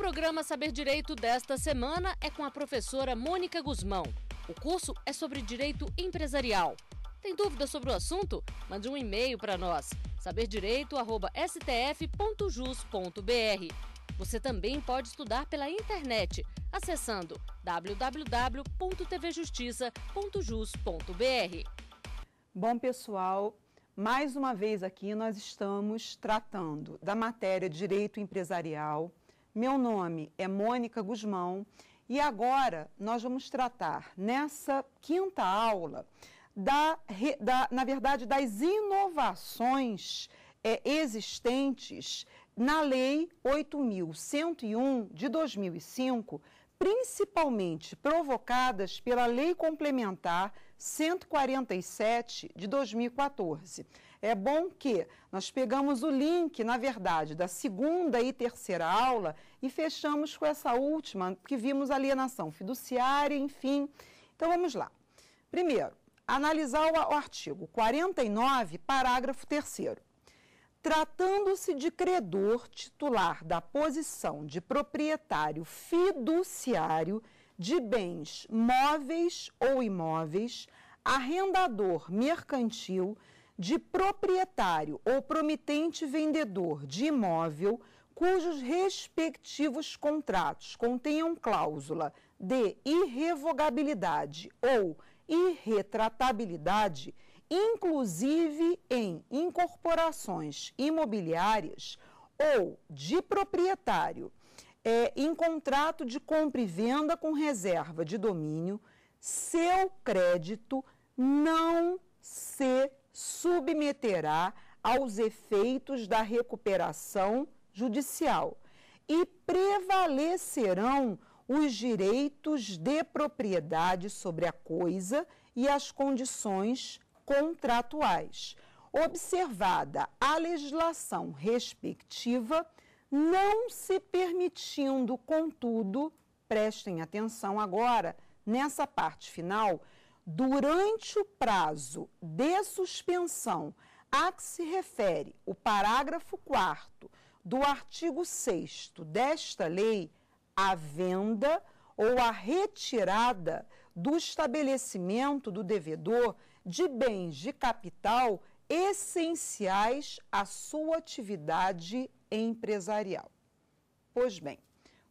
programa Saber Direito desta semana é com a professora Mônica Gusmão. O curso é sobre Direito Empresarial. Tem dúvidas sobre o assunto? Mande um e-mail para nós, saberdireito@stf.jus.br. Você também pode estudar pela internet, acessando www.tvjustiça.jus.br. Bom, pessoal, mais uma vez aqui nós estamos tratando da matéria de Direito Empresarial. Meu nome é Mônica Gusmão e agora nós vamos tratar nessa quinta aula das inovações existentes na Lei 8.101 de 2005, principalmente provocadas pela Lei Complementar 147 de 2014. É bom que nós pegamos o link, na verdade, da segunda e terceira aula e fechamos com essa última, que vimos alienação fiduciária, enfim. Então, vamos lá. Primeiro, analisar o artigo 49, parágrafo 3º. Tratando-se de credor titular da posição de proprietário fiduciário de bens móveis ou imóveis, arrendador mercantil, de proprietário ou promitente vendedor de imóvel, cujos respectivos contratos contenham cláusula de irrevogabilidade ou irretratabilidade, inclusive em incorporações imobiliárias, ou de proprietário, em contrato de compra e venda com reserva de domínio, seu crédito não se submeterá aos efeitos da recuperação judicial e prevalecerão os direitos de propriedade sobre a coisa e as condições contratuais, observada a legislação respectiva, não se permitindo, contudo, prestem atenção agora nessa parte final, durante o prazo de suspensão a que se refere o parágrafo 4º do artigo 6º desta lei, a venda ou a retirada do estabelecimento do devedor de bens de capital essenciais à sua atividade empresarial. Pois bem,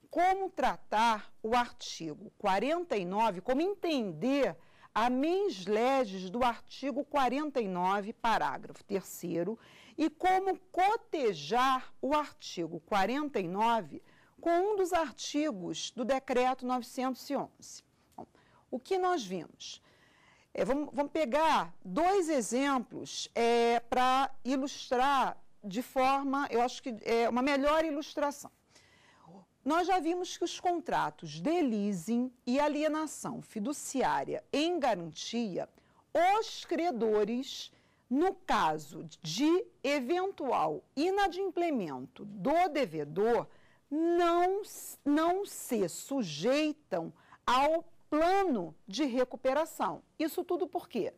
como tratar o artigo 49, como entender a mens legis do artigo 49, parágrafo 3º, e como cotejar o artigo 49 com um dos artigos do Decreto 911. Bom, o que nós vimos? Vamos pegar dois exemplos para ilustrar de forma, eu acho que é uma melhor ilustração. Nós já vimos que os contratos de leasing e alienação fiduciária em garantia, os credores, no caso de eventual inadimplemento do devedor, não se sujeitam ao plano de recuperação. Isso tudo porque,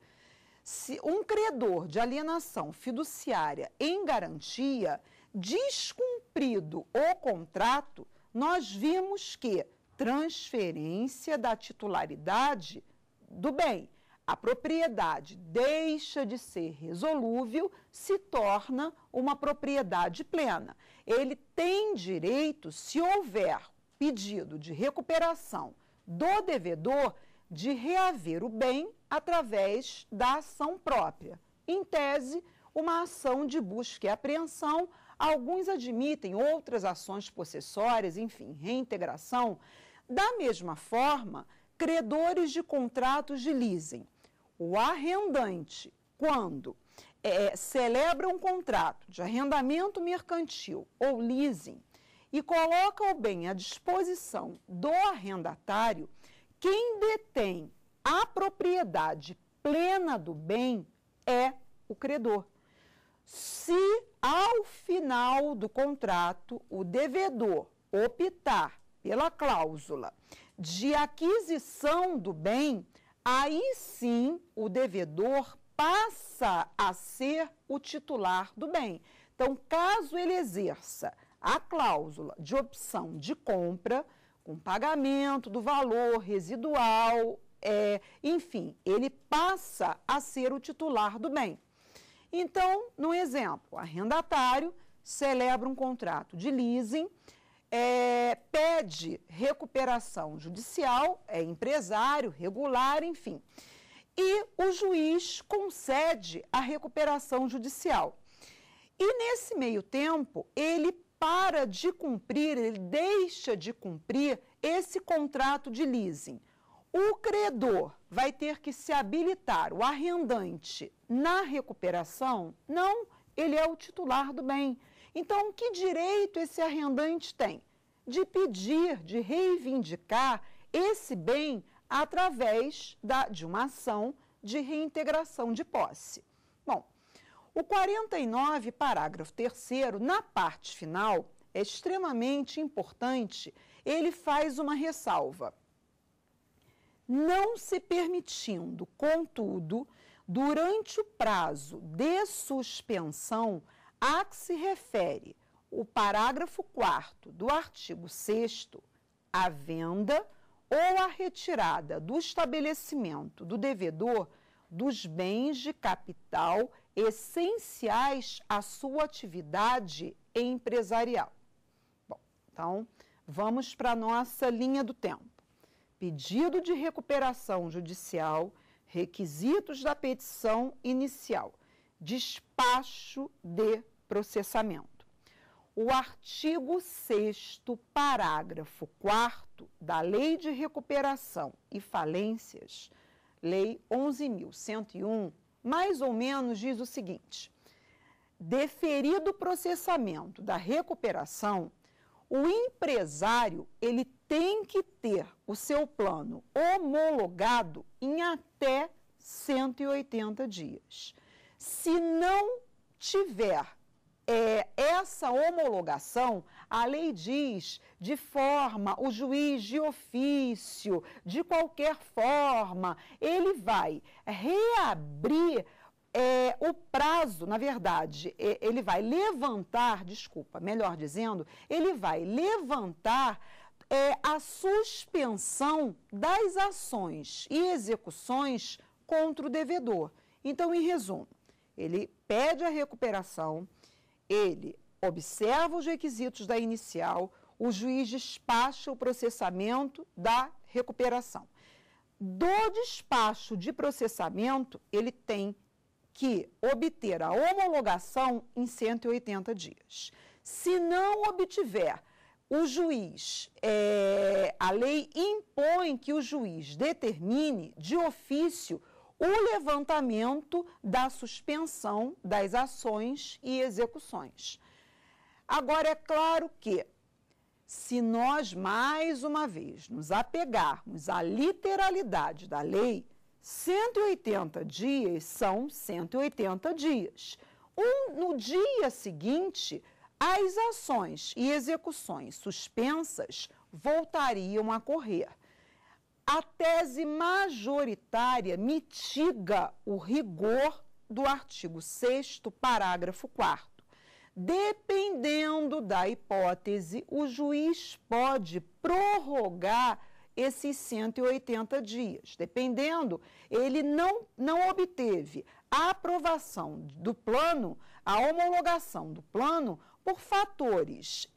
se um credor de alienação fiduciária em garantia, descumprido o contrato, nós vimos que transferência da titularidade do bem, a propriedade deixa de ser resolúvel, se torna uma propriedade plena. Ele tem direito, se houver pedido de recuperação do devedor, de reaver o bem através da ação própria. Em tese, uma ação de busca e apreensão, alguns admitem outras ações possessórias, enfim, reintegração. Da mesma forma, credores de contratos de leasing. O arrendante, quando celebra um contrato de arrendamento mercantil ou leasing e coloca o bem à disposição do arrendatário, quem detém a propriedade plena do bem é o credor. Se ao final do contrato o devedor optar pela cláusula de aquisição do bem, aí sim o devedor passa a ser o titular do bem. Então, caso ele exerça a cláusula de opção de compra com pagamento do valor residual, enfim, ele passa a ser o titular do bem. Então, no exemplo, o arrendatário celebra um contrato de leasing, pede recuperação judicial, é empresário, regular, enfim, e o juiz concede a recuperação judicial. E nesse meio tempo, ele para de cumprir, ele deixa de cumprir esse contrato de leasing. O credor vai ter que se habilitar, o arrendante, na recuperação? Não, ele é o titular do bem. Então, que direito esse arrendante tem? De pedir, de reivindicar esse bem através de uma ação de reintegração de posse. Bom, o 49, parágrafo 3º, na parte final, é extremamente importante, ele faz uma ressalva. Não se permitindo, contudo, durante o prazo de suspensão a que se refere o parágrafo 4º do artigo 6º, a venda ou a retirada do estabelecimento do devedor dos bens de capital essenciais à sua atividade empresarial. Bom, então, vamos para a nossa linha do tempo. Pedido de recuperação judicial, requisitos da petição inicial, despacho de processamento. O artigo 6º, parágrafo 4º da Lei de Recuperação e Falências, Lei 11.101, mais ou menos diz o seguinte: deferido o processamento da recuperação, o empresário, ele tem que ter o seu plano homologado em até 180 dias. Se não tiver essa homologação, a lei diz, de forma, o juiz de ofício, de qualquer forma, ele vai reabrir o prazo, na verdade, ele vai levantar, ele vai levantar a suspensão das ações e execuções contra o devedor. Então, em resumo, ele pede a recuperação, ele observa os requisitos da inicial, o juiz despacha o processamento da recuperação. Do despacho de processamento, ele tem que obter a homologação em 180 dias. Se não obtiver, o juiz, a lei impõe que o juiz determine de ofício o levantamento da suspensão das ações e execuções. Agora, é claro que, se nós, mais uma vez, nos apegarmos à literalidade da lei, 180 dias são 180 dias. No dia seguinte, as ações e execuções suspensas voltariam a correr. A tese majoritária mitiga o rigor do artigo 6º, parágrafo 4º. Dependendo da hipótese, o juiz pode prorrogar esses 180 dias. Dependendo, ele não obteve a aprovação do plano, a homologação do plano, por fatores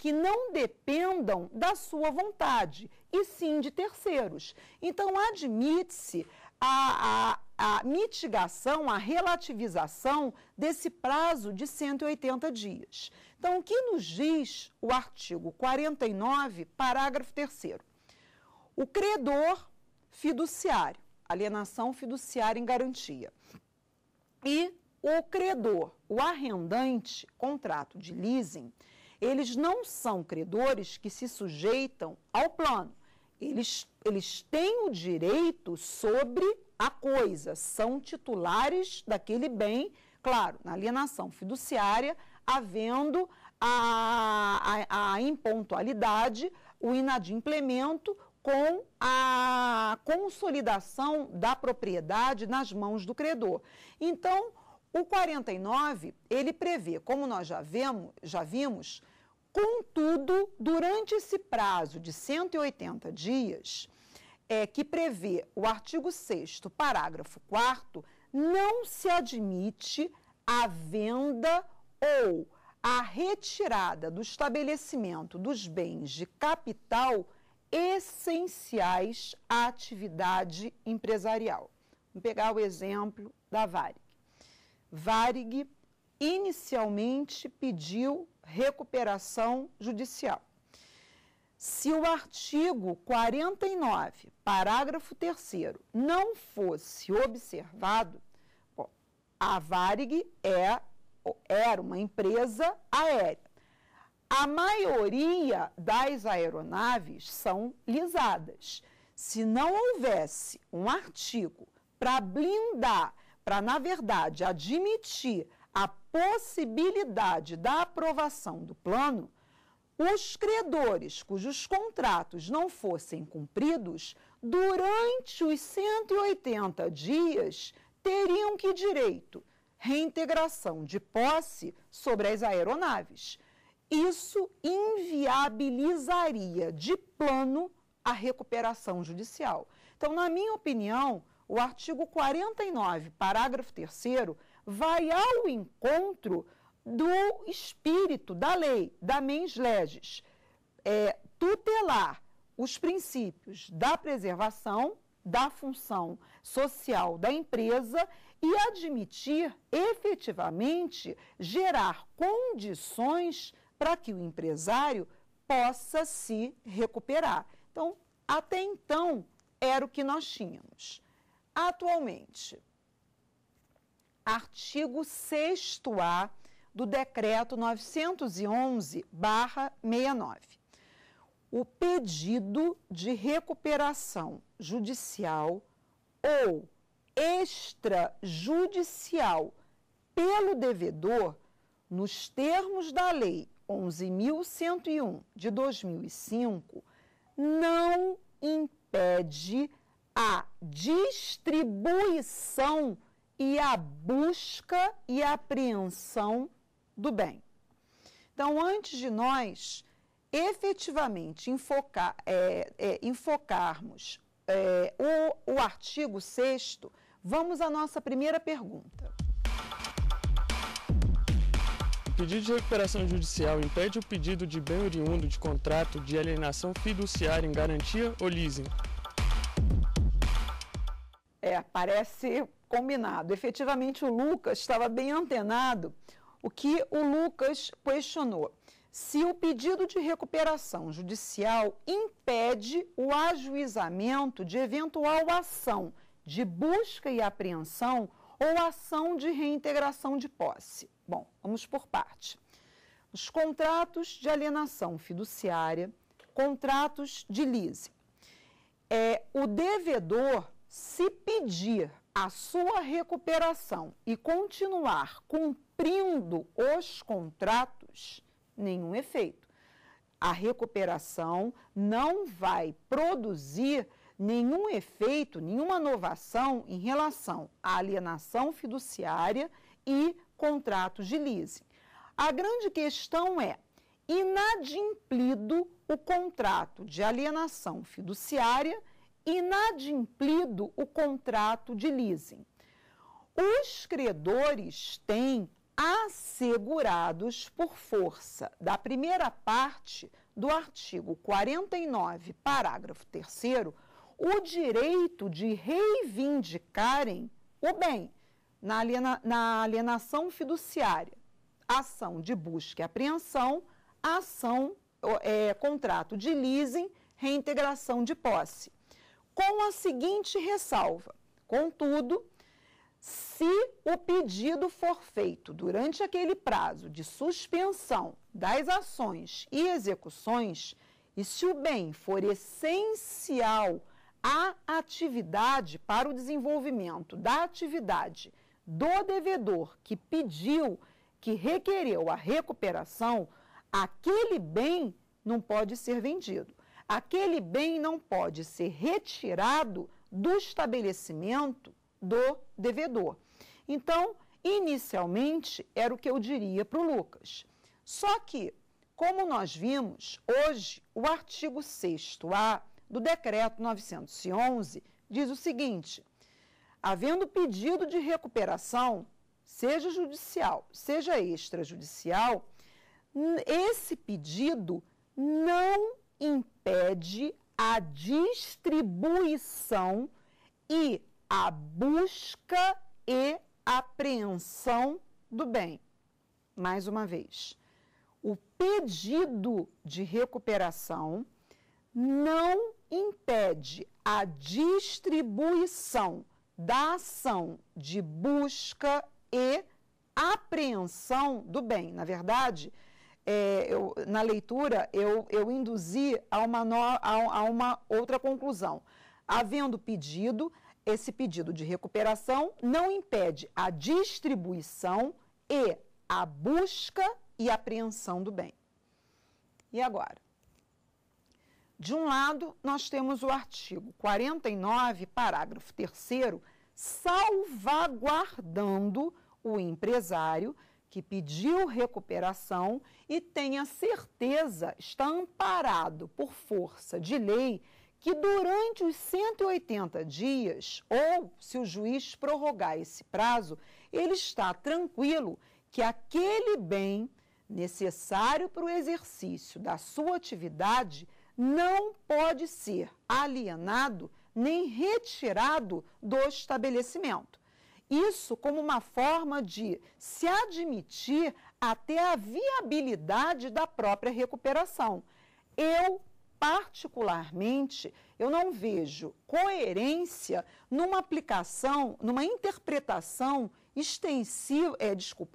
que não dependam da sua vontade, e sim de terceiros. Então, admite-se a mitigação, a relativização desse prazo de 180 dias. Então, o que nos diz o artigo 49, parágrafo 3º? O credor fiduciário, alienação fiduciária em garantia, e o credor, o arrendante, contrato de leasing, eles não são credores que se sujeitam ao plano. Eles têm o direito sobre a coisa, são titulares daquele bem, claro, na alienação fiduciária, havendo a impontualidade, o inadimplemento com a consolidação da propriedade nas mãos do credor. Então, o 49, ele prevê, como nós já vimos, Contudo, durante esse prazo de 180 dias, que prevê o artigo 6º, parágrafo 4º, não se admite a venda ou a retirada do estabelecimento dos bens de capital essenciais à atividade empresarial. Vamos pegar o exemplo da Varig. Varig inicialmente pediu recuperação judicial. Se o artigo 49, parágrafo 3º, não fosse observado, bom, a Varig era uma empresa aérea. A maioria das aeronaves são lisadas. Se não houvesse um artigo para blindar, para, na verdade, admitir a possibilidade da aprovação do plano, os credores cujos contratos não fossem cumpridos, durante os 180 dias, teriam que direito reintegração de posse sobre as aeronaves. Isso inviabilizaria de plano a recuperação judicial. Então, na minha opinião, o artigo 49, parágrafo 3º, vai ao encontro do espírito da lei, da mens leges, tutelar os princípios da preservação, da função social da empresa e admitir efetivamente gerar condições para que o empresário possa se recuperar. Então, até então, era o que nós tínhamos. Atualmente, artigo 6º-A do Decreto 911/69. O pedido de recuperação judicial ou extrajudicial pelo devedor, nos termos da Lei 11.101 de 2005, não impede a distribuição e a busca e apreensão do bem. Então, antes de nós efetivamente enfocarmos o artigo 6º, vamos à nossa primeira pergunta. O pedido de recuperação judicial impede o pedido de bem oriundo de contrato de alienação fiduciária em garantia ou leasing? Parece combinado. Efetivamente, o Lucas estava bem antenado. O que o Lucas questionou? Se o pedido de recuperação judicial impede o ajuizamento de eventual ação de busca e apreensão ou ação de reintegração de posse. Bom, vamos por parte. Os contratos de alienação fiduciária, contratos de leasing. O devedor, se pedir a sua recuperação e continuar cumprindo os contratos, nenhum efeito. A recuperação não vai produzir nenhum efeito, nenhuma inovação em relação à alienação fiduciária e contratos de leasing. A grande questão é, inadimplido o contrato de alienação fiduciária, inadimplido o contrato de leasing. Os credores têm assegurados por força da primeira parte do artigo 49, parágrafo 3º, o direito de reivindicarem o bem na alienação fiduciária, ação de busca e apreensão, ação, contrato de leasing, reintegração de posse. Com a seguinte ressalva, contudo, se o pedido for feito durante aquele prazo de suspensão das ações e execuções, e se o bem for essencial à atividade para o desenvolvimento da atividade do devedor que pediu, que requereu a recuperação, aquele bem não pode ser vendido. Aquele bem não pode ser retirado do estabelecimento do devedor. Então, inicialmente, era o que eu diria para o Lucas. Só que, Como nós vimos, hoje o artigo 6º-A do Decreto 911 diz o seguinte: havendo pedido de recuperação, seja judicial, seja extrajudicial, esse pedido não impede a distribuição e a busca e apreensão do bem. Mais uma vez, o pedido de recuperação não impede a distribuição da ação de busca e apreensão do bem. Na verdade, na leitura, eu induzi a uma outra conclusão. Havendo pedido, esse pedido de recuperação não impede a distribuição e a busca e apreensão do bem. E agora? De um lado, nós temos o artigo 49, parágrafo 3º, salvaguardando o empresário que pediu recuperação e tenha certeza, está amparado por força de lei, que durante os 180 dias, ou se o juiz prorrogar esse prazo, ele está tranquilo que aquele bem necessário para o exercício da sua atividade não pode ser alienado nem retirado do estabelecimento. Isso como uma forma de se admitir até a viabilidade da própria recuperação. Eu, particularmente, eu não vejo coerência numa aplicação, numa interpretação extensiva,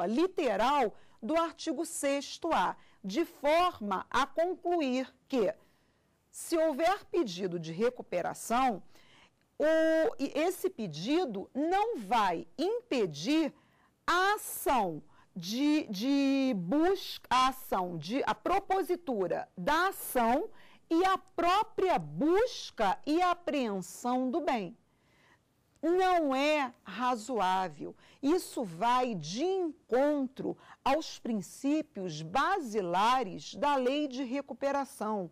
literal do artigo 6º-A, de forma a concluir que, se houver pedido de recuperação, esse pedido não vai impedir a ação a propositura da ação e a própria busca e apreensão do bem. Não é razoável. Isso vai de encontro aos princípios basilares da lei de recuperação.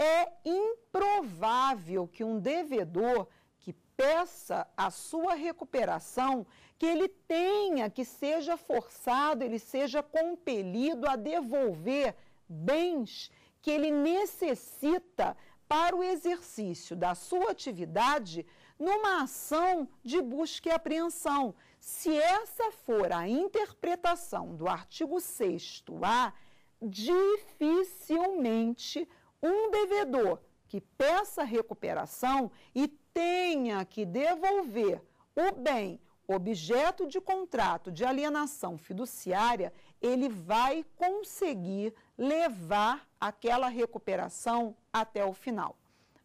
É improvável que um devedor que peça a sua recuperação, que ele tenha, que seja forçado, ele seja compelido a devolver bens que ele necessita para o exercício da sua atividade numa ação de busca e apreensão. Se essa for a interpretação do artigo 6º-A, dificilmente um devedor que peça recuperação e tenha que devolver o bem objeto de contrato de alienação fiduciária, ele vai conseguir levar aquela recuperação até o final.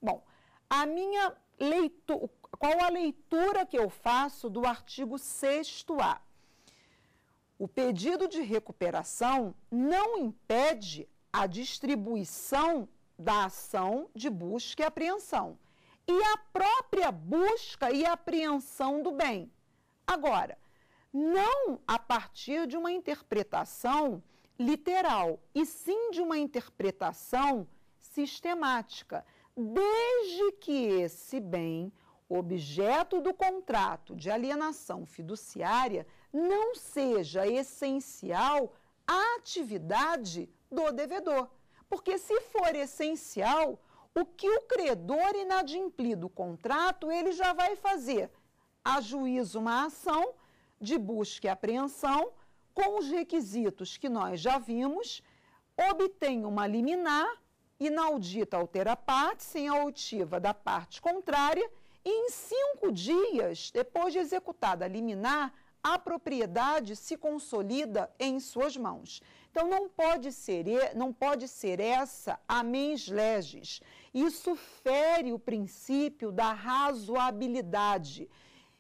Bom, qual a leitura que eu faço do artigo 6º-A? O pedido de recuperação não impede a distribuição da ação de busca e apreensão e a própria busca e apreensão do bem. Agora, não a partir de uma interpretação literal, e sim de uma interpretação sistemática, desde que esse bem, objeto do contrato de alienação fiduciária, não seja essencial à atividade do devedor. Porque se for essencial, o que o credor inadimplir do contrato, ele já vai fazer? Ajuiza uma ação de busca e apreensão com os requisitos que nós já vimos, obtém uma liminar, inaudita altera parte sem a oitiva da parte contrária e em 5 dias, depois de executada a liminar, a propriedade se consolida em suas mãos. Então, não pode ser essa a mens legis. Isso fere o princípio da razoabilidade.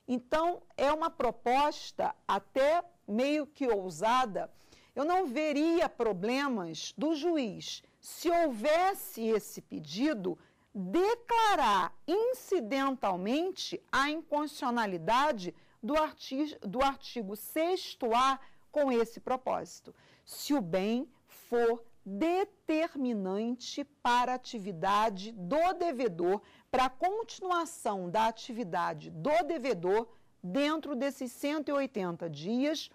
Então, é uma proposta até meio que ousada. Eu não veria problemas do juiz, se houvesse esse pedido, declarar incidentalmente a inconstitucionalidade do artigo 6º-A com esse propósito, se o bem for determinante para a atividade do devedor, para a continuação da atividade do devedor dentro desses 180 dias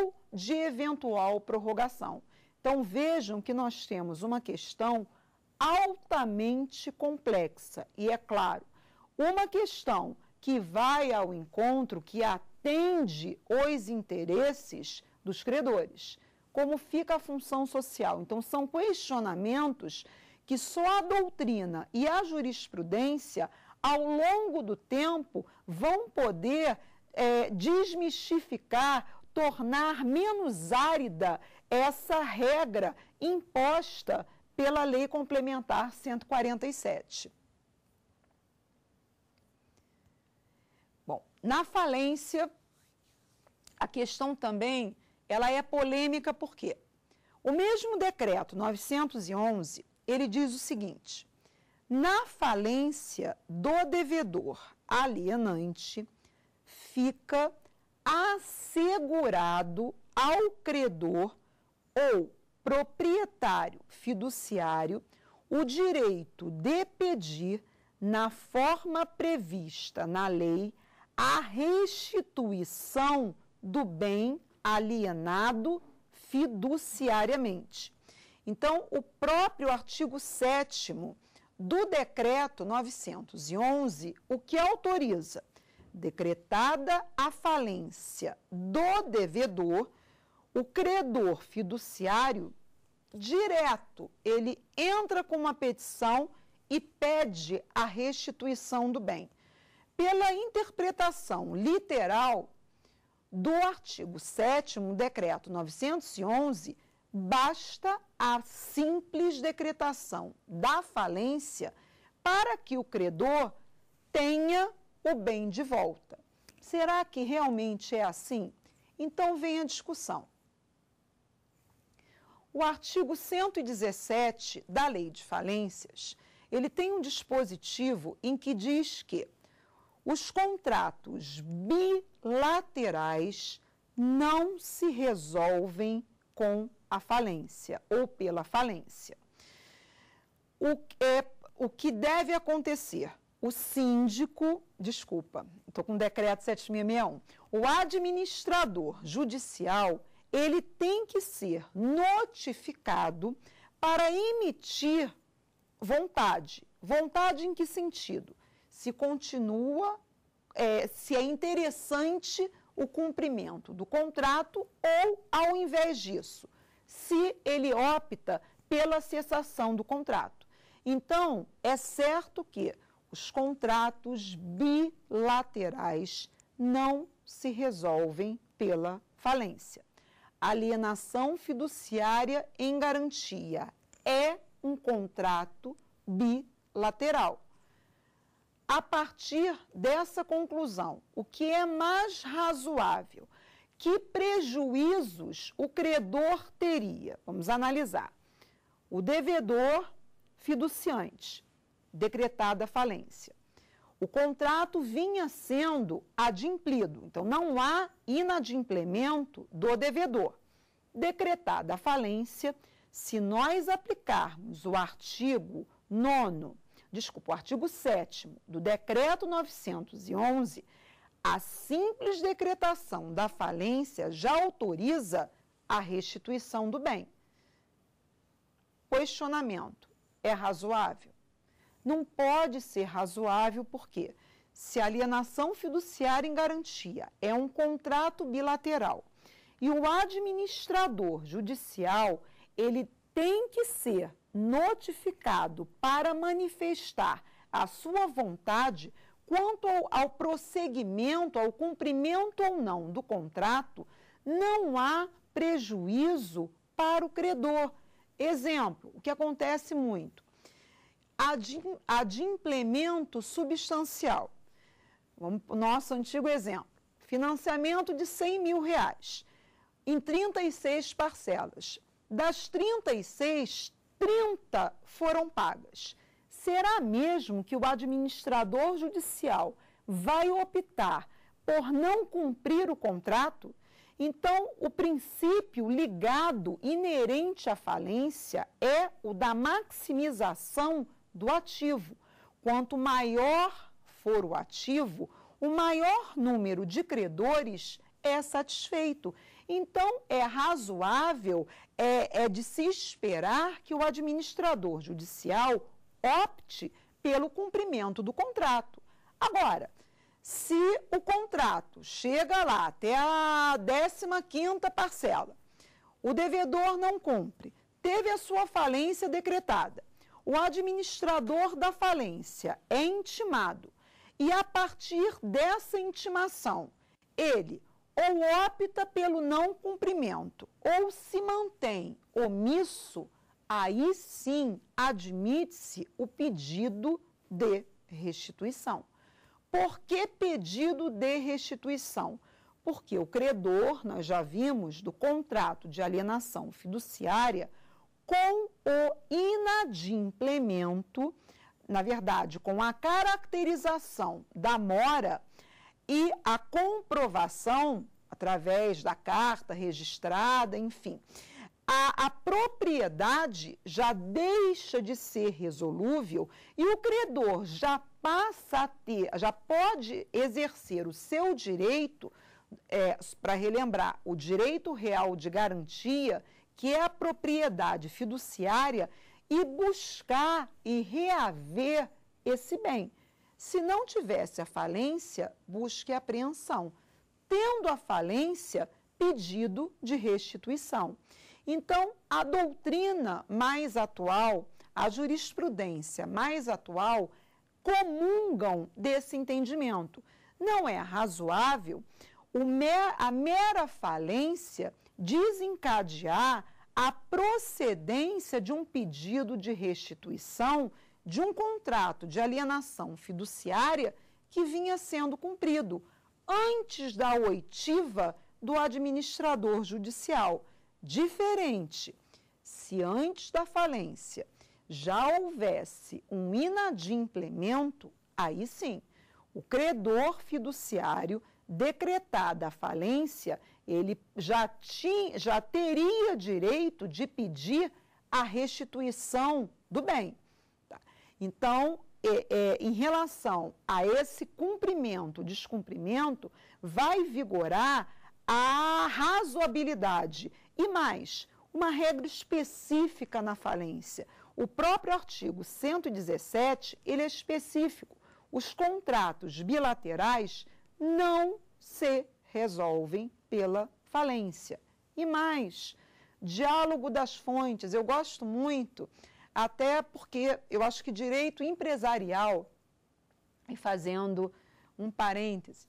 ou de eventual prorrogação. Então vejam que nós temos uma questão altamente complexa e, é claro, uma questão que vai ao encontro, que atende os interesses dos credores. Como fica a função social? Então, são questionamentos que só a doutrina e a jurisprudência, ao longo do tempo, vão poder desmistificar, tornar menos árida essa regra imposta pela Lei Complementar 147. Bom, na falência, a questão também... ela é polêmica porque o mesmo decreto 911, ele diz o seguinte: na falência do devedor alienante, fica assegurado ao credor ou proprietário fiduciário o direito de pedir, na forma prevista na lei, a restituição do bem alienado fiduciariamente. Então, o próprio artigo 7º do decreto 911, o que autoriza? Decretada a falência do devedor, o credor fiduciário, direto, ele entra com uma petição e pede a restituição do bem. Pela interpretação literal do artigo 7º, decreto 911, basta a simples decretação da falência para que o credor tenha o bem de volta. Será que realmente é assim? Então vem a discussão. O artigo 117 da Lei de Falências, ele tem um dispositivo em que diz que os contratos bilaterais não se resolvem com a falência ou pela falência. O que deve acontecer? O síndico, desculpa, estou com o decreto 7661, o administrador judicial, ele tem que ser notificado para emitir vontade. Vontade em que sentido? Se continua, se é interessante o cumprimento do contrato ou, ao invés disso, se ele opta pela cessação do contrato. Então, é certo que os contratos bilaterais não se resolvem pela falência. Alienação fiduciária em garantia é um contrato bilateral. A partir dessa conclusão, o que é mais razoável? Que prejuízos o credor teria? Vamos analisar. O devedor fiduciante, decretada a falência. O contrato vinha sendo adimplido, então não há inadimplemento do devedor. Decretada a falência, se nós aplicarmos o artigo 9º, desculpa, o artigo 7º do decreto 911, a simples decretação da falência já autoriza a restituição do bem. Questionamento: é razoável? Não pode ser razoável porque, se a alienação fiduciária em garantia é um contrato bilateral e o administrador judicial, ele tem que ser notificado para manifestar a sua vontade quanto ao prosseguimento, ao cumprimento ou não do contrato, não há prejuízo para o credor. Exemplo, o que acontece muito: adimplemento substancial. Nosso antigo exemplo, financiamento de 100 mil reais em 36 parcelas. Das 36, 30 foram pagas. Será mesmo que o administrador judicial vai optar por não cumprir o contrato? Então, o princípio ligado, inerente à falência, é o da maximização do ativo. Quanto maior for o ativo, o maior número de credores é satisfeito. Então, é razoável, é de se esperar que o administrador judicial opte pelo cumprimento do contrato. Agora, se o contrato chega lá até a 15ª parcela, o devedor não cumpre, teve a sua falência decretada, o administrador da falência é intimado e, a partir dessa intimação, ele ou opta pelo não cumprimento ou se mantém omisso, aí sim admite-se o pedido de restituição. Por que pedido de restituição? Porque o credor, nós já vimos, do contrato de alienação fiduciária, com o inadimplemento, na verdade, com a caracterização da mora e a comprovação, através da carta registrada, enfim, a propriedade já deixa de ser resolúvel e o credor já passa a ter, já pode exercer o seu direito, para relembrar, o direito real de garantia, que é a propriedade fiduciária, e buscar e reaver esse bem. Se não tivesse a falência, busque a apreensão. Tendo a falência, pedido de restituição. Então, a doutrina mais atual, a jurisprudência mais atual, comungam desse entendimento. Não é razoável a mera falência desencadear a procedência de um pedido de restituição de um contrato de alienação fiduciária que vinha sendo cumprido antes da oitiva do administrador judicial. Diferente, se antes da falência já houvesse um inadimplemento, aí sim, o credor fiduciário, decretada a falência, ele já teria direito de pedir a restituição do bem. Então, em relação a esse cumprimento, descumprimento, vai vigorar a razoabilidade e mais, uma regra específica na falência. O próprio artigo 117, ele é específico. Os contratos bilaterais não se resolvem pela falência. E mais, diálogo das fontes. Eu gosto muito, até porque eu acho que direito empresarial, e fazendo um parêntese,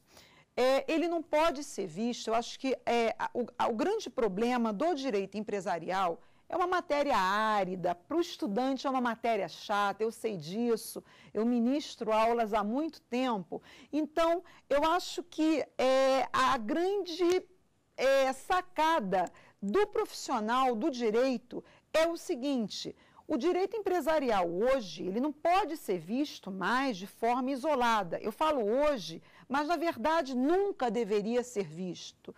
ele não pode ser visto, eu acho que o grande problema do direito empresarial é uma matéria árida, para o estudante é uma matéria chata, eu sei disso, eu ministro aulas há muito tempo. Então, eu acho que a grande sacada do profissional do direito é o seguinte: o direito empresarial hoje, ele não pode ser visto mais de forma isolada. Eu falo hoje, mas na verdade nunca deveria ser visto.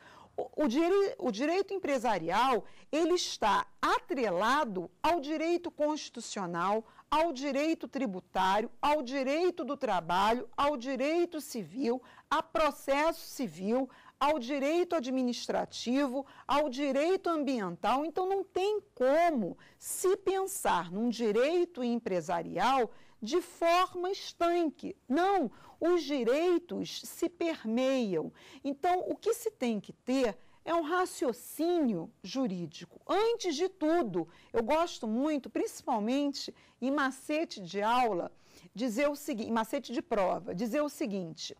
O direito empresarial, ele está atrelado ao direito constitucional, ao direito tributário, ao direito do trabalho, ao direito civil, a processo civil, ao direito administrativo, ao direito ambiental. Então, não tem como se pensar num direito empresarial de forma estanque. Não, os direitos se permeiam. Então, o que se tem que ter é um raciocínio jurídico. Antes de tudo, eu gosto muito, principalmente em macete de aula, dizer o seguinte, em macete de prova, dizer o seguinte: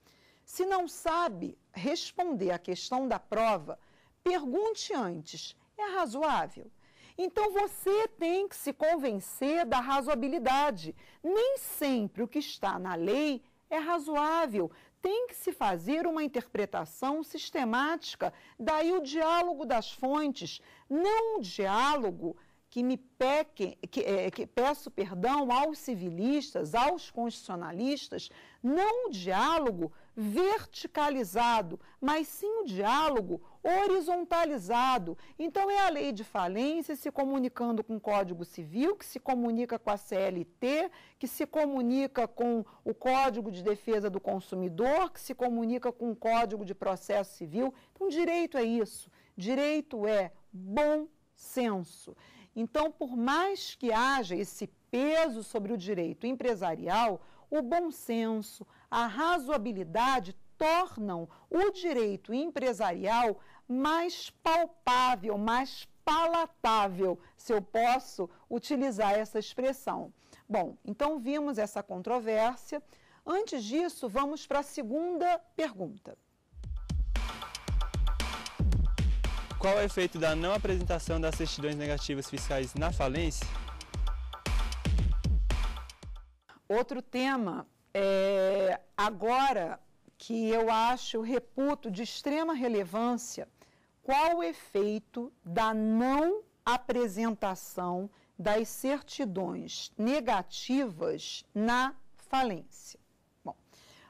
se não sabe responder a questão da prova, pergunte antes, é razoável? Então, você tem que se convencer da razoabilidade. Nem sempre o que está na lei é razoável. Tem que se fazer uma interpretação sistemática, daí o diálogo das fontes, não um diálogo que peço perdão aos civilistas, aos constitucionalistas, não um diálogo verticalizado, mas sim o diálogo horizontalizado. Então, é a lei de falência se comunicando com o Código Civil, que se comunica com a CLT, que se comunica com o Código de Defesa do Consumidor, que se comunica com o Código de Processo Civil. Então, direito é isso. Direito é bom senso. Então, por mais que haja esse peso sobre o direito empresarial, o bom senso, a razoabilidade tornam o direito empresarial mais palpável, mais palatável, se eu posso utilizar essa expressão. Bom, então vimos essa controvérsia. Antes disso, vamos para a segunda pergunta. Qual é o efeito da não apresentação das certidões negativas fiscais na falência? Outro tema, agora que eu acho, reputo, de extrema relevância, qual o efeito da não apresentação das certidões negativas na falência? Bom,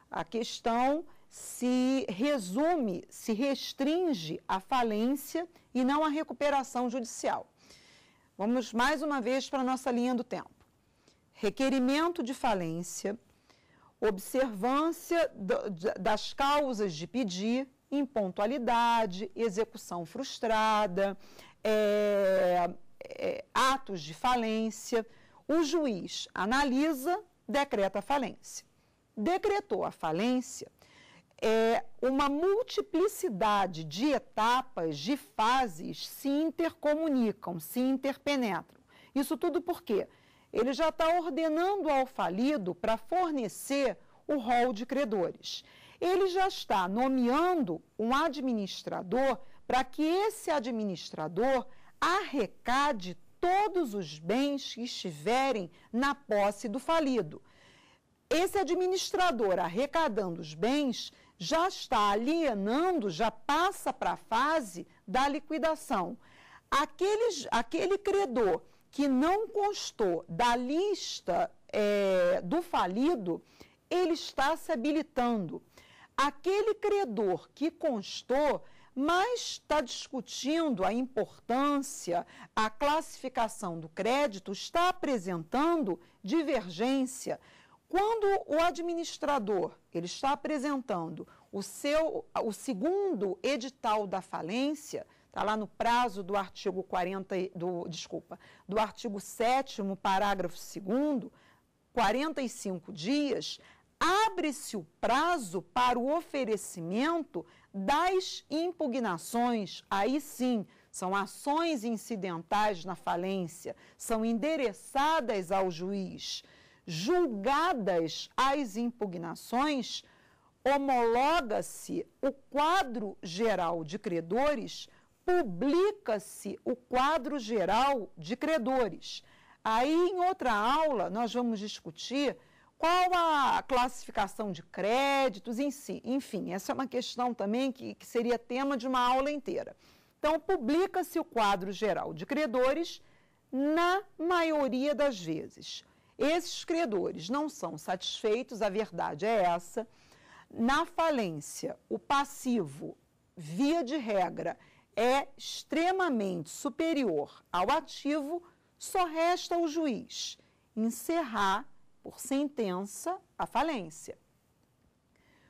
a questão se resume, se restringe à falência e não à recuperação judicial. Vamos mais uma vez para a nossa linha do tempo. Requerimento de falência, observância das causas de pedir, impontualidade, execução frustrada, atos de falência. O juiz analisa, decreta a falência. Decretou a falência, uma multiplicidade de etapas, de fases, se intercomunicam, se interpenetram. Isso tudo por quê? Ele já está ordenando ao falido para fornecer o rol de credores. Ele já está nomeando um administrador para que esse administrador arrecade todos os bens que estiverem na posse do falido. Esse administrador arrecadando os bens já está alienando, já passa para a fase da liquidação. Aquele credor que não constou da lista do falido, ele está se habilitando. Aquele credor que constou, mas está discutindo a importância, a classificação do crédito, está apresentando divergência. Quando o administrador ele está apresentando o segundo edital da falência, está lá no prazo do artigo 7º, parágrafo 2º, 45 dias, abre-se o prazo para o oferecimento das impugnações. Aí sim, são ações incidentais na falência, são endereçadas ao juiz. Julgadas as impugnações, homologa-se o quadro geral de credores, publica-se o quadro geral de credores. Aí, em outra aula, nós vamos discutir qual a classificação de créditos em si. Enfim, essa é uma questão também que seria tema de uma aula inteira. Então, publica-se o quadro geral de credores na maioria das vezes. Esses credores não são satisfeitos, a verdade é essa. Na falência, o passivo, via de regra, é extremamente superior ao ativo, só resta ao juiz encerrar, por sentença, a falência.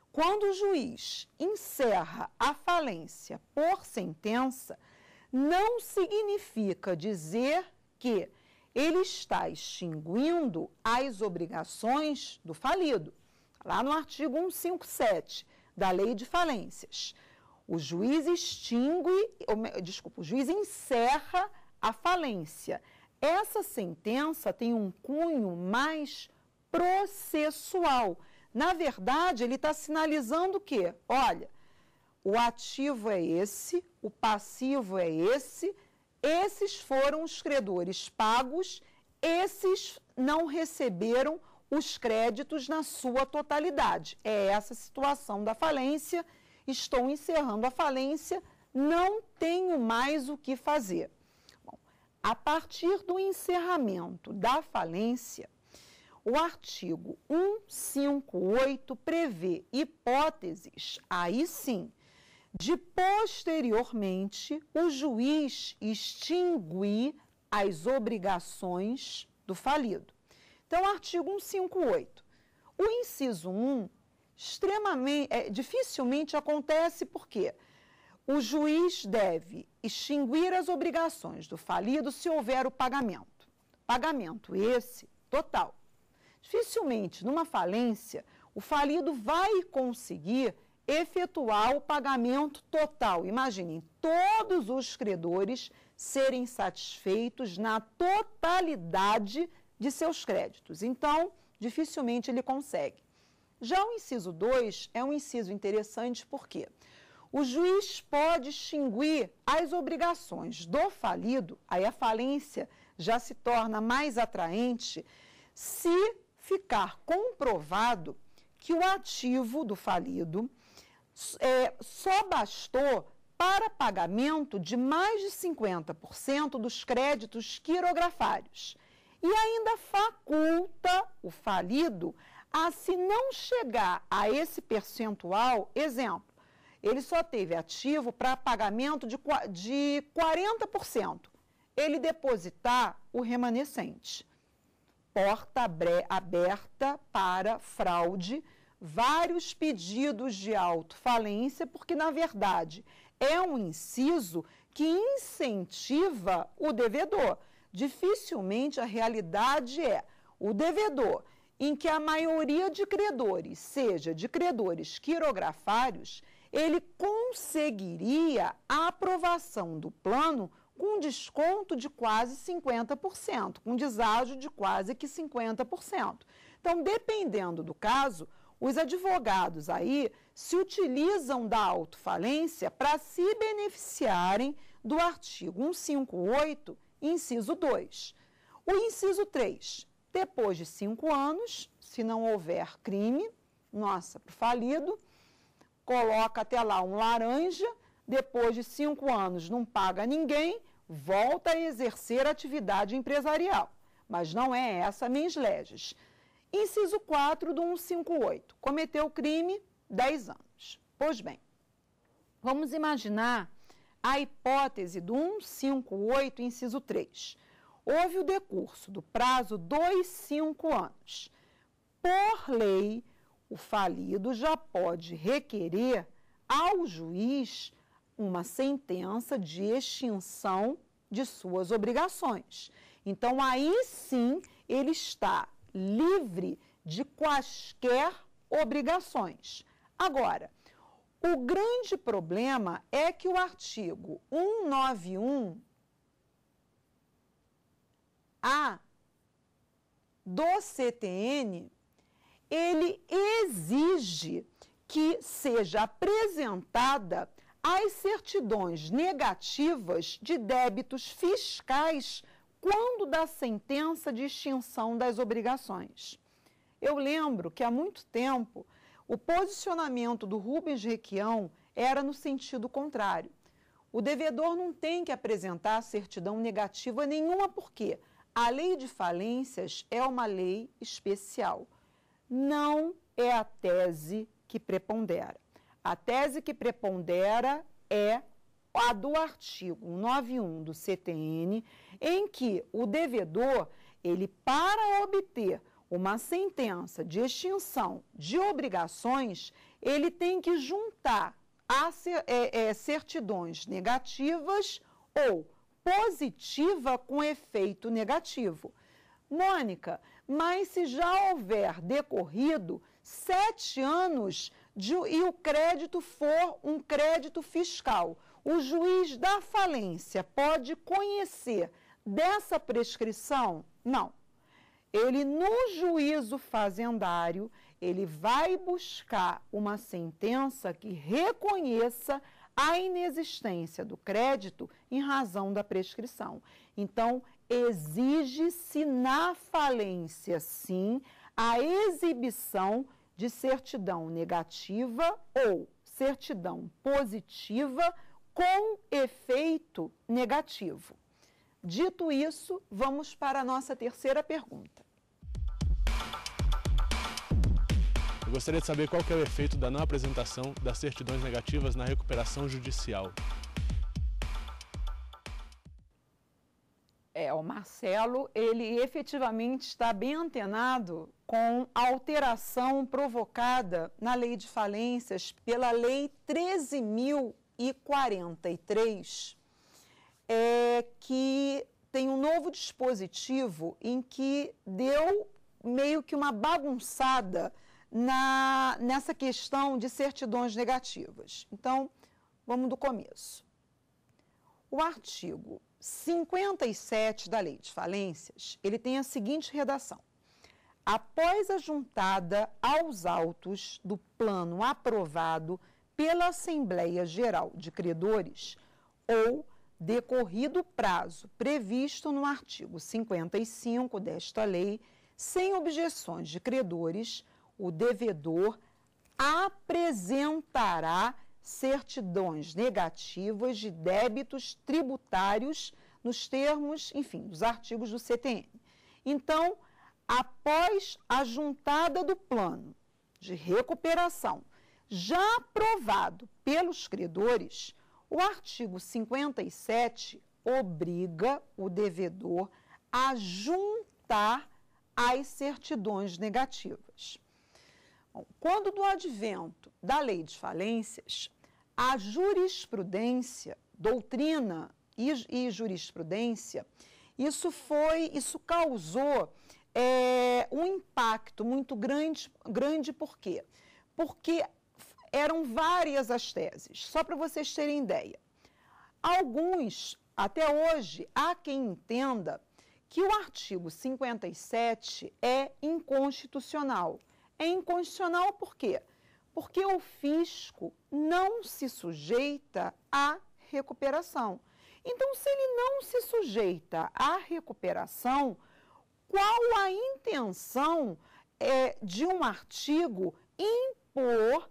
Quando o juiz encerra a falência por sentença, não significa dizer que ele está extinguindo as obrigações do falido, lá no artigo 157 da Lei de Falências. O juiz encerra a falência. Essa sentença tem um cunho mais processual. Na verdade, ele está sinalizando que, olha, o ativo é esse, o passivo é esse, esses foram os credores pagos, esses não receberam os créditos na sua totalidade. É essa a situação da falência. Estou encerrando a falência, não tenho mais o que fazer. Bom, a partir do encerramento da falência, O artigo 158 prevê hipóteses, aí sim, de posteriormente o juiz extinguir as obrigações do falido. Então, artigo 158. O inciso 1 dificilmente acontece porque o juiz deve extinguir as obrigações do falido se houver o pagamento. Pagamento esse total. Dificilmente, numa falência, o falido vai conseguir efetuar o pagamento total. Imaginem, todos os credores serem satisfeitos na totalidade de seus créditos. Então, dificilmente ele consegue. Já o inciso 2 é um inciso interessante porque o juiz pode extinguir as obrigações do falido, aí a falência já se torna mais atraente, se ficar comprovado que o ativo do falido só bastou para pagamento de mais de 50% dos créditos quirografários e ainda faculta o falido a, se não chegar a esse percentual, exemplo, ele só teve ativo para pagamento de 40%, ele depositar o remanescente. Porta aberta para fraude, vários pedidos de autofalência, porque, na verdade, é um inciso que incentiva o devedor. Dificilmente a realidade é o devedor, em que a maioria de credores, seja de credores quirografários, ele conseguiria a aprovação do plano com desconto de quase 50%, com deságio de quase que 50%. Então, dependendo do caso, os advogados aí se utilizam da autofalência para se beneficiarem do artigo 158, inciso 2. O inciso 3, depois de 5 anos, se não houver crime, nossa, para o falido, coloca até lá um laranja, depois de 5 anos não paga ninguém, volta a exercer atividade empresarial, mas não é essa mens leges. Inciso 4 do 158, cometeu crime, 10 anos. Pois bem, vamos imaginar a hipótese do 158, inciso 3. Houve o decurso do prazo 5 anos. Por lei, o falido já pode requerer ao juiz uma sentença de extinção de suas obrigações. Então, aí sim, ele está livre de quaisquer obrigações. Agora, o grande problema é que o artigo 191A do CTN, ele exige que seja apresentada as certidões negativas de débitos fiscais quando da sentença de extinção das obrigações. Eu lembro que há muito tempo o posicionamento do Rubens Requião era no sentido contrário. O devedor não tem que apresentar certidão negativa nenhuma porque a lei de falências é uma lei especial. Não é a tese que prepondera. A tese que prepondera é a do artigo 191 do CTN, em que o devedor, ele para obter uma sentença de extinção de obrigações, ele tem que juntar as certidões negativas ou positiva com efeito negativo. Mônica, mas se já houver decorrido 7 anos... e o crédito for um crédito fiscal, o juiz da falência pode conhecer dessa prescrição? Não. Ele, no juízo fazendário, ele vai buscar uma sentença que reconheça a inexistência do crédito em razão da prescrição. Então, exige-se na falência, sim, a exibição de certidão negativa ou certidão positiva com efeito negativo. Dito isso, vamos para a nossa terceira pergunta. Eu gostaria de saber qual que é o efeito da não apresentação das certidões negativas na recuperação judicial. O Marcelo, ele efetivamente está bem antenado com a alteração provocada na Lei de Falências pela Lei 13.043, que tem um novo dispositivo em que deu meio que uma bagunçada nessa questão de certidões negativas. Então, vamos do começo. O artigo 57 da Lei de Falências, ele tem a seguinte redação: após a juntada aos autos do plano aprovado pela Assembleia Geral de Credores ou decorrido o prazo previsto no artigo 55 desta lei, sem objeções de credores, o devedor apresentará certidões negativas de débitos tributários nos termos, enfim, dos artigos do CTN. Então, após a juntada do plano de recuperação já aprovado pelos credores, o artigo 57 obriga o devedor a juntar as certidões negativas. Bom, quando do advento da Lei de Falências, a jurisprudência, doutrina e jurisprudência, isso causou um impacto muito grande. Por quê? Porque eram várias as teses, só para vocês terem ideia. Alguns, até hoje, há quem entenda que o artigo 57 é inconstitucional. É inconstitucional por quê? Porque o fisco não se sujeita à recuperação. Então, se ele não se sujeita à recuperação, qual a intenção de um artigo impor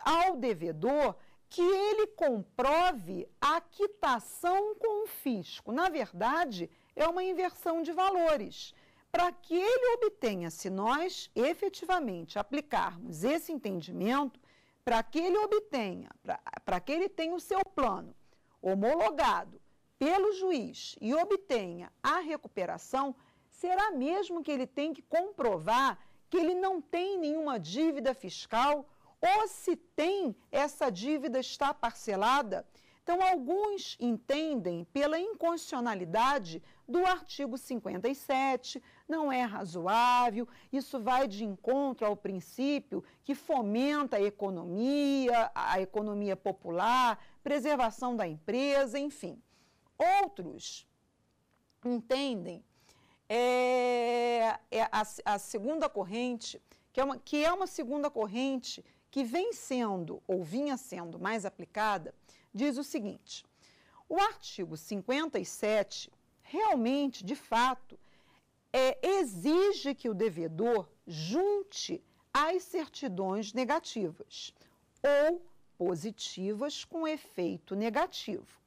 ao devedor que ele comprove a quitação com o fisco? Na verdade, é uma inversão de valores. Para que ele obtenha, se nós efetivamente aplicarmos esse entendimento, para que ele tenha o seu plano homologado pelo juiz e obtenha a recuperação, será mesmo que ele tem que comprovar que ele não tem nenhuma dívida fiscal, ou se tem, essa dívida está parcelada? Então, alguns entendem pela inconstitucionalidade do artigo 57, não é razoável, isso vai de encontro ao princípio que fomenta a economia popular, preservação da empresa, enfim. Outros entendem a segunda corrente, que é uma segunda corrente que vem sendo ou vinha sendo mais aplicada, diz o seguinte: o artigo 57 realmente, de fato, exige que o devedor junte as certidões negativas ou positivas com efeito negativo.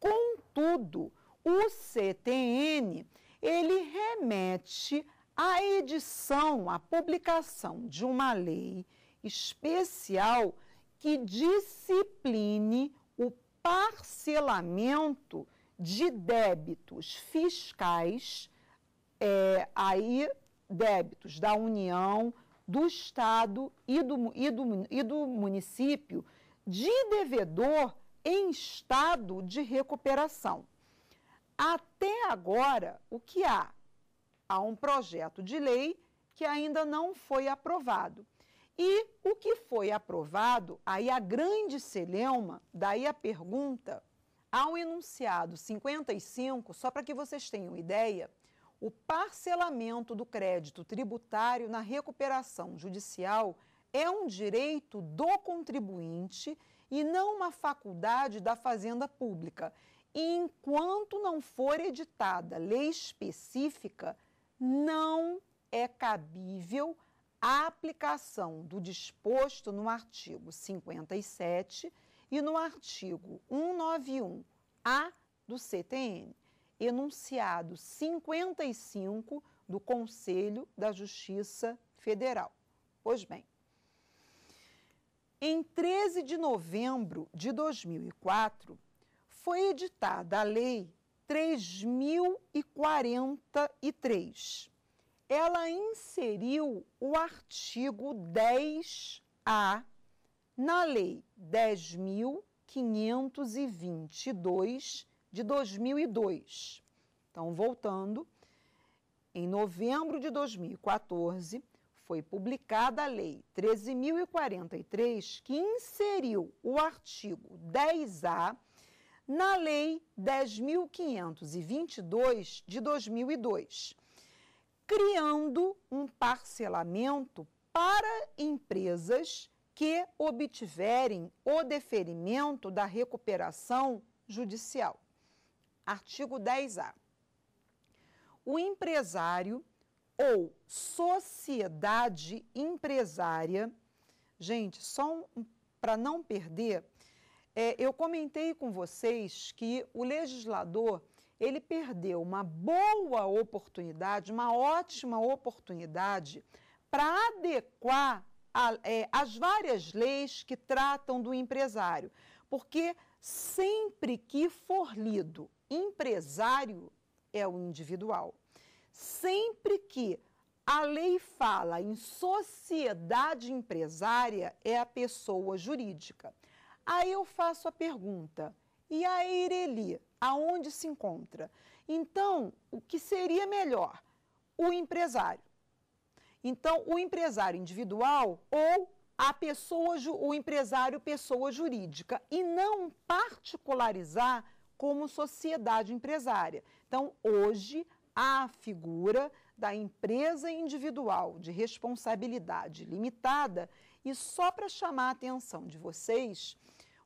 Contudo, o CTN, ele remete à edição, à publicação de uma lei especial que discipline o parcelamento de débitos fiscais, aí débitos da União, do Estado e do município, de devedor em estado de recuperação. Até agora, o que há? Há um projeto de lei que ainda não foi aprovado. E o que foi aprovado, aí a grande celeuma, daí a pergunta, ao enunciado 55, só para que vocês tenham ideia, o parcelamento do crédito tributário na recuperação judicial é um direito do contribuinte e não uma faculdade da Fazenda Pública. E enquanto não for editada lei específica, não é cabível a aplicação do disposto no artigo 57 e no artigo 191-A do CTN, enunciado 55 do Conselho da Justiça Federal. Pois bem, Em 13 de novembro de 2004, foi editada a Lei 13.043. Ela inseriu o artigo 10A na Lei 10.522 de 2002. Então, voltando, em novembro de 2014, foi publicada a Lei 13.043, que inseriu o artigo 10A na Lei 10.522 de 2002, criando um parcelamento para empresas que obtiverem o deferimento da recuperação judicial. Artigo 10A. O empresário ou sociedade empresária, gente, só para não perder, eu comentei com vocês que o legislador, ele perdeu uma boa oportunidade, uma ótima oportunidade para adequar as várias leis que tratam do empresário, porque sempre que for lido empresário é o individual, sempre que a lei fala em sociedade empresária é a pessoa jurídica. Aí eu faço a pergunta, e a Eireli, aonde se encontra? Então, o que seria melhor? O empresário. Então, o empresário individual ou a pessoa, o empresário pessoa jurídica, e não particularizar como sociedade empresária. Então, hoje, há a figura da empresa individual de responsabilidade limitada. E só para chamar a atenção de vocês,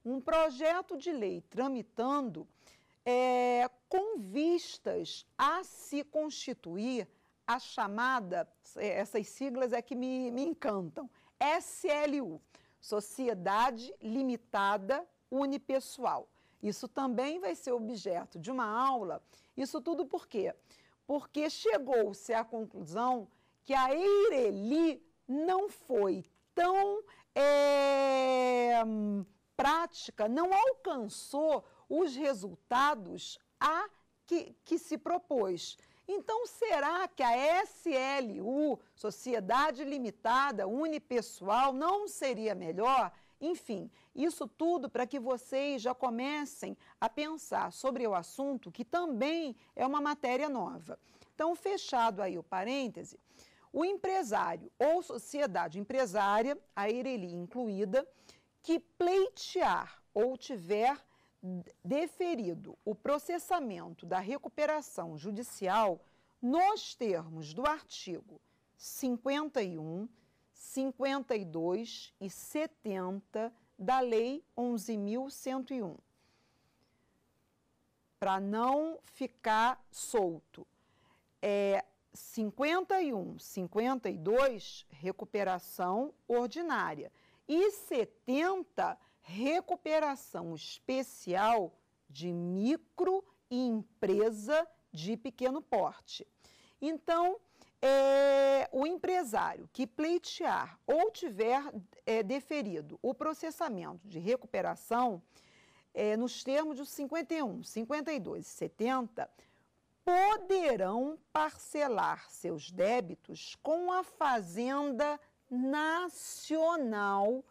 um projeto de lei tramitando com vistas a se constituir a chamada, essas siglas é que me encantam, SLU, Sociedade Limitada Unipessoal. Isso também vai ser objeto de uma aula. Isso tudo por quê? Porque chegou-se à conclusão que a Eireli não foi tão prática, não alcançou os resultados a que se propôs. Então, será que a SLU, Sociedade Limitada Unipessoal, não seria melhor? Enfim, isso tudo para que vocês já comecem a pensar sobre o assunto, que também é uma matéria nova. Então, fechado aí o parêntese, o empresário ou sociedade empresária, a Eireli incluída, que pleitear ou tiver deferido o processamento da recuperação judicial nos termos do artigo 51, 52 e 70 da Lei 11.101. Para não ficar solto, 51, 52, recuperação ordinária, e 70, recuperação especial de micro e empresa de pequeno porte. Então, o empresário que pleitear ou tiver deferido o processamento de recuperação nos termos de 51, 52 e 70, poderão parcelar seus débitos com a Fazenda Nacional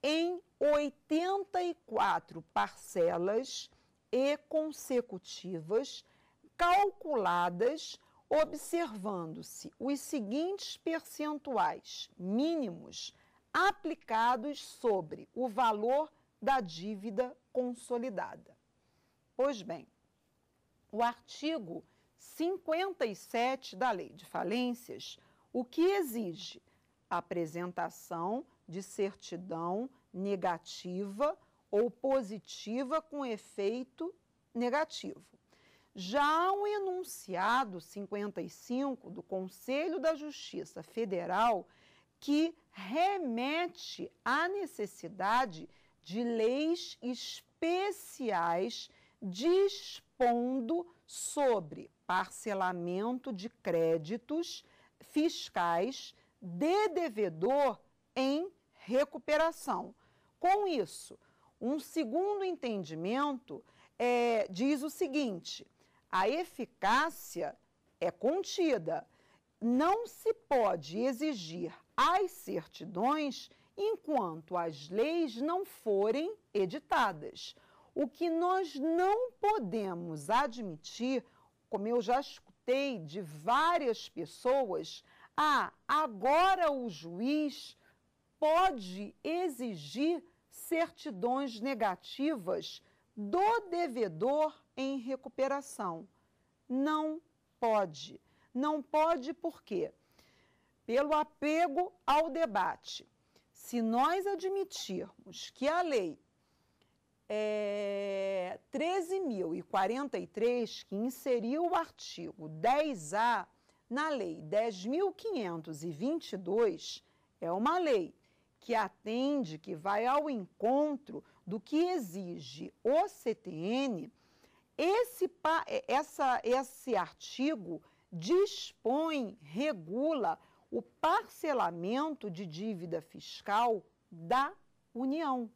em 84 parcelas e consecutivas, calculadas observando-se os seguintes percentuais mínimos aplicados sobre o valor da dívida consolidada. Pois bem, o artigo 57 da Lei de Falências, o que exige? Apresentação de certidão negativa ou positiva com efeito negativo. Já o enunciado 55 do Conselho da Justiça Federal, que remete à necessidade de leis especiais dispondo sobre parcelamento de créditos fiscais de devedor em recuperação, Com isso, um segundo entendimento diz o seguinte: a eficácia é contida. Não se pode exigir as certidões enquanto as leis não forem editadas. O que nós não podemos admitir, como eu já escutei de várias pessoas, agora o juiz pode exigir certidões negativas do devedor em recuperação. Não pode. Não pode por quê? Pelo apego ao debate. Se nós admitirmos que a lei 13.043, que inseriu o artigo 10A na lei 10.522, é uma lei que atende, que vai ao encontro do que exige o CTN, esse artigo dispõe, regula o parcelamento de dívida fiscal da União,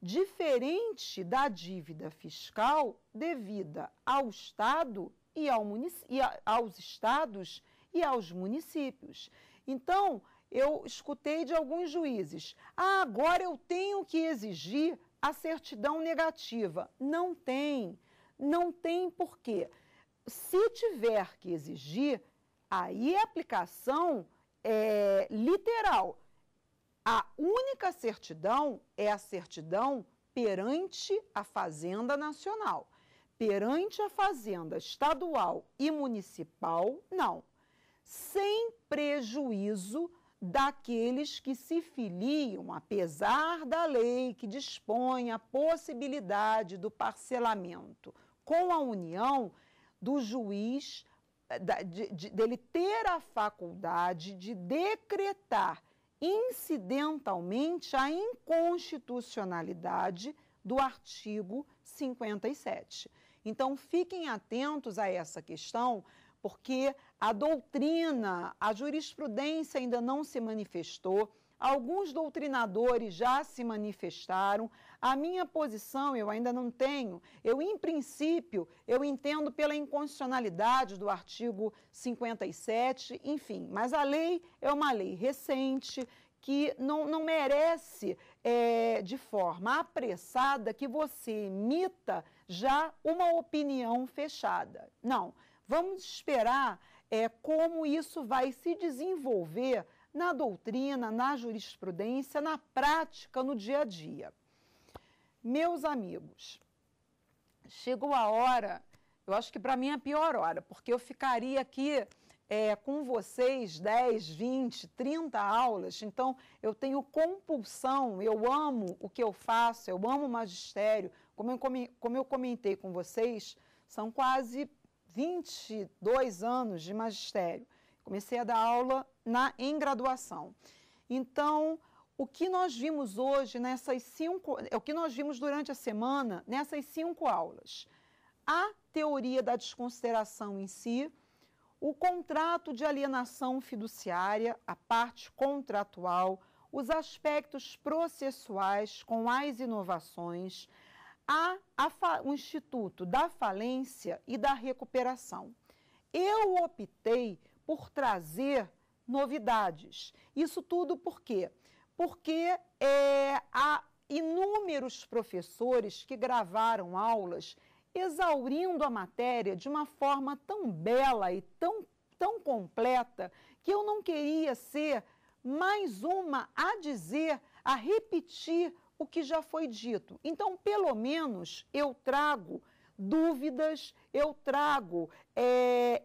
diferente da dívida fiscal devida ao Estado e aos estados e aos municípios. Então, eu escutei de alguns juízes, agora eu tenho que exigir a certidão negativa. Não tem, não tem por quê. Se tiver que exigir, aí a aplicação é literal. A única certidão é a certidão perante a Fazenda Nacional. Perante a Fazenda Estadual e Municipal, não. Sem prejuízo daqueles que se filiam, apesar da lei que dispõe a possibilidade do parcelamento com a União, do juiz, dele ter a faculdade de decretar incidentalmente a inconstitucionalidade do artigo 57. Então, fiquem atentos a essa questão, porque a doutrina, a jurisprudência ainda não se manifestou, alguns doutrinadores já se manifestaram, a minha posição eu ainda não tenho, em princípio, eu entendo pela inconstitucionalidade do artigo 57, enfim, mas a lei é uma lei recente, que não merece, de forma apressada, que você emita já uma opinião fechada. Não, vamos esperar como isso vai se desenvolver na doutrina, na jurisprudência, na prática, no dia a dia. Meus amigos, chegou a hora, eu acho que para mim é a pior hora, porque eu ficaria aqui com vocês 10, 20, 30 aulas, então eu tenho compulsão, eu amo o que eu faço, eu amo o magistério, como eu comentei com vocês, são quase 22 anos de magistério. Comecei a dar aula em graduação. Então, o que nós vimos hoje nessas o que nós vimos durante a semana nessas 5 aulas? A teoria da desconsideração em si, o contrato de alienação fiduciária, a parte contratual, os aspectos processuais com as inovações, o Instituto da Falência e da Recuperação. Eu optei por trazer novidades. Isso tudo por quê? Porque há inúmeros professores que gravaram aulas exaurindo a matéria de uma forma tão bela e tão completa que eu não queria ser mais uma a repetir o que já foi dito. Então, pelo menos, eu trago dúvidas, eu trago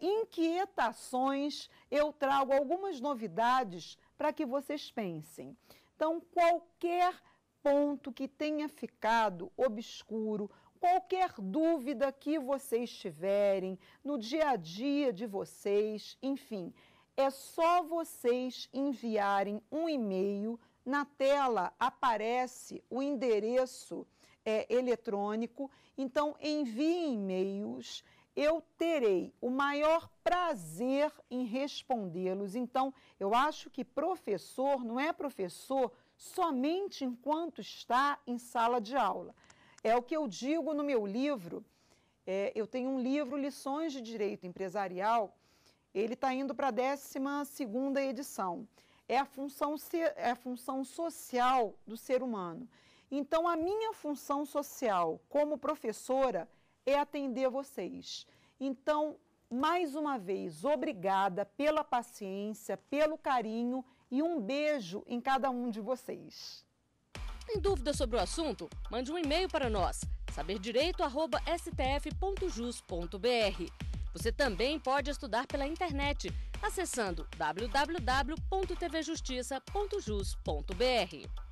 inquietações, eu trago algumas novidades para que vocês pensem. Então, qualquer ponto que tenha ficado obscuro, qualquer dúvida que vocês tiverem no dia a dia de vocês, enfim, é só vocês enviarem um e-mail. Na tela aparece o endereço eletrônico, então enviem e-mails, eu terei o maior prazer em respondê-los. Então, eu acho que professor não é professor somente enquanto está em sala de aula. É o que eu digo no meu livro. Eu tenho um livro, Lições de Direito Empresarial, ele está indo para a 12ª edição. É a função social do ser humano. Então, a minha função social como professora é atender vocês. Então, mais uma vez, obrigada pela paciência, pelo carinho e um beijo em cada um de vocês. Tem dúvida sobre o assunto? Mande um e-mail para nós, saberdireito@stf.jus.br. Você também pode estudar pela internet, acessando www.tvjustiça.jus.br.